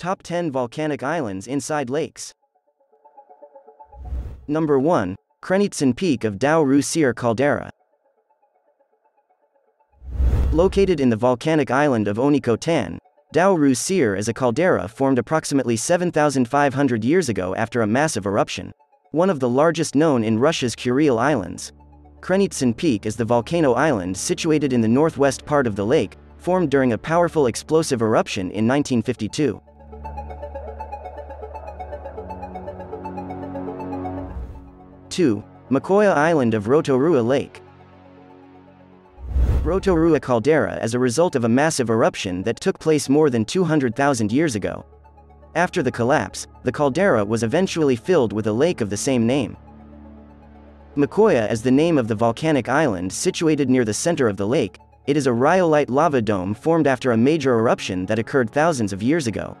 Top 10 Volcanic Islands Inside Lakes. Number 1. Krenitsyn Peak of Tao-Rusyr Caldera. Located in the volcanic island of Onikotan, Tao-Rusyr is a caldera formed approximately 7,500 years ago after a massive eruption, one of the largest known in Russia's Kuril Islands. Krenitsyn Peak is the volcano island situated in the northwest part of the lake, formed during a powerful explosive eruption in 1952. (2) Mokoia Island of Rotorua Lake. Rotorua Caldera is a result of a massive eruption that took place more than 200,000 years ago. After the collapse, the caldera was eventually filled with a lake of the same name. Mokoia is the name of the volcanic island situated near the center of the lake. It is a rhyolite lava dome formed after a major eruption that occurred thousands of years ago.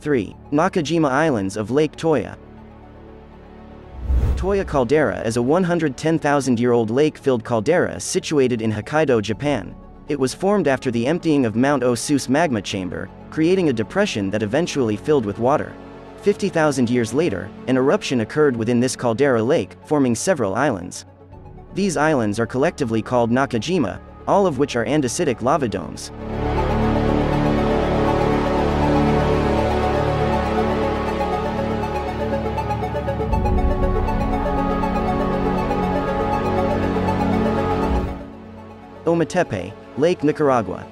(3) Nakajima Islands of Lake Toya. Toya Caldera is a 110,000-year-old lake-filled caldera situated in Hokkaido, Japan. It was formed after the emptying of Mount Osu's magma chamber, creating a depression that eventually filled with water. 50,000 years later, an eruption occurred within this caldera lake, forming several islands. These islands are collectively called Nakajima, all of which are andesitic lava domes. Ometepe, Lake Nicaragua.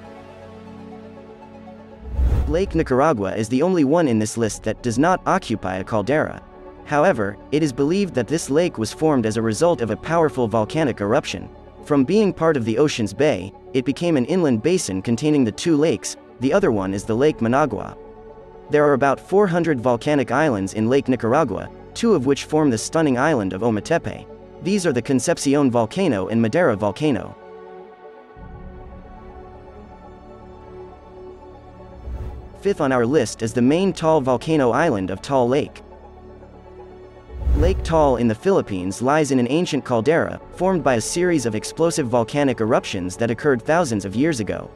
Lake Nicaragua is the only one in this list that does not occupy a caldera. However, it is believed that this lake was formed as a result of a powerful volcanic eruption. From being part of the ocean's bay, it became an inland basin containing the two lakes. The other one is the Lake Managua. There are about 400 volcanic islands in Lake Nicaragua, two of which form the stunning island of Ometepe. These are the Concepcion Volcano and Madera Volcano. 5th on our list is the main Taal Volcano Island of Taal Lake. Lake Taal in the Philippines lies in an ancient caldera, formed by a series of explosive volcanic eruptions that occurred thousands of years ago.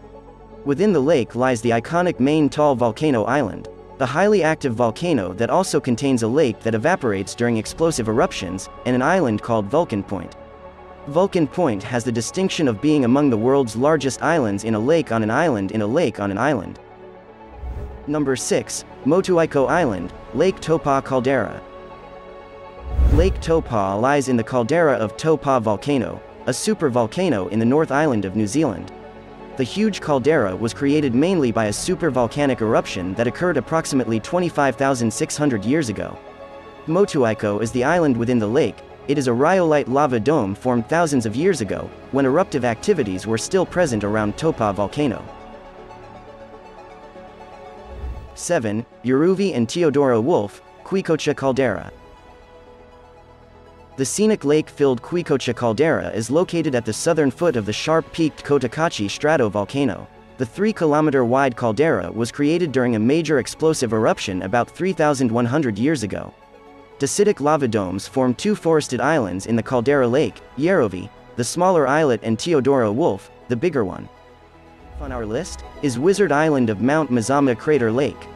Within the lake lies the iconic main Taal Volcano Island, the highly active volcano that also contains a lake that evaporates during explosive eruptions, and an island called Vulcan Point. Vulcan Point has the distinction of being among the world's largest islands in a lake on an island in a lake on an island. Number 6. Motuaiko Island, Lake Topa Caldera. Lake Topa lies in the caldera of Topa Volcano, a supervolcano in the North Island of New Zealand. The huge caldera was created mainly by a supervolcanic eruption that occurred approximately 25,600 years ago. Motuaiko is the island within the lake. It is a rhyolite lava dome formed thousands of years ago, when eruptive activities were still present around Topa Volcano. 7. Yerovi and Teodoro Wolf, Cuicocha Caldera. The scenic lake-filled Cuicocha Caldera is located at the southern foot of the sharp-peaked Cotacachi Stratovolcano. The 3-kilometer-wide caldera was created during a major explosive eruption about 3,100 years ago. Dacitic lava domes form two forested islands in the caldera lake, Yerovi, the smaller islet, and Teodoro Wolf, the bigger one. On our list is Wizard Island of Mount Mazama Crater Lake.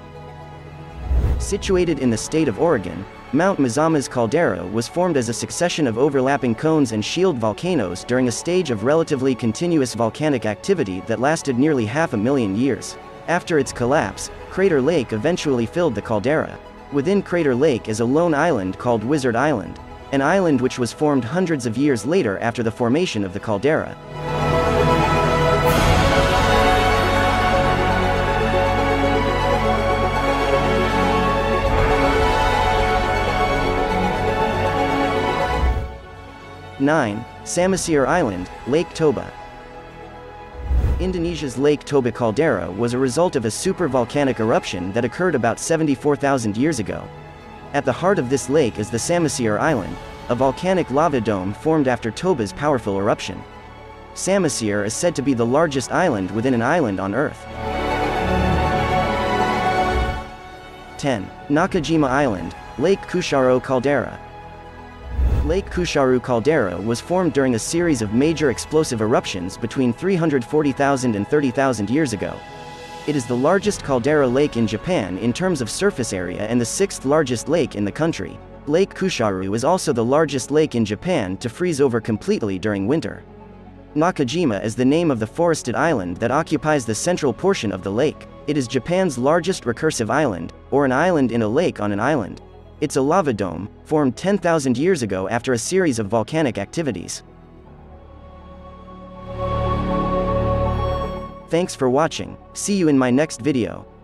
Situated in the state of Oregon, Mount Mazama's caldera was formed as a succession of overlapping cones and shield volcanoes during a stage of relatively continuous volcanic activity that lasted nearly 500,000 years. After its collapse, Crater Lake eventually filled the caldera. Within Crater Lake is a lone island called Wizard Island, an island which was formed hundreds of years later after the formation of the caldera. 9. Samosir Island, Lake Toba. Indonesia's Lake Toba caldera was a result of a supervolcanic eruption that occurred about 74,000 years ago. At the heart of this lake is the Samosir Island, a volcanic lava dome formed after Toba's powerful eruption. Samosir is said to be the largest island within an island on Earth. 10. Nakajima Island, Lake Kussharo Caldera. Lake Kussharo caldera was formed during a series of major explosive eruptions between 340,000 and 30,000 years ago. It is the largest caldera lake in Japan in terms of surface area and the sixth largest lake in the country. Lake Kussharo is also the largest lake in Japan to freeze over completely during winter. Nakajima is the name of the forested island that occupies the central portion of the lake. It is Japan's largest recursive island, or an island in a lake on an island. It's a lava dome, formed 10,000 years ago after a series of volcanic activities. Thanks for watching. See you in my next video.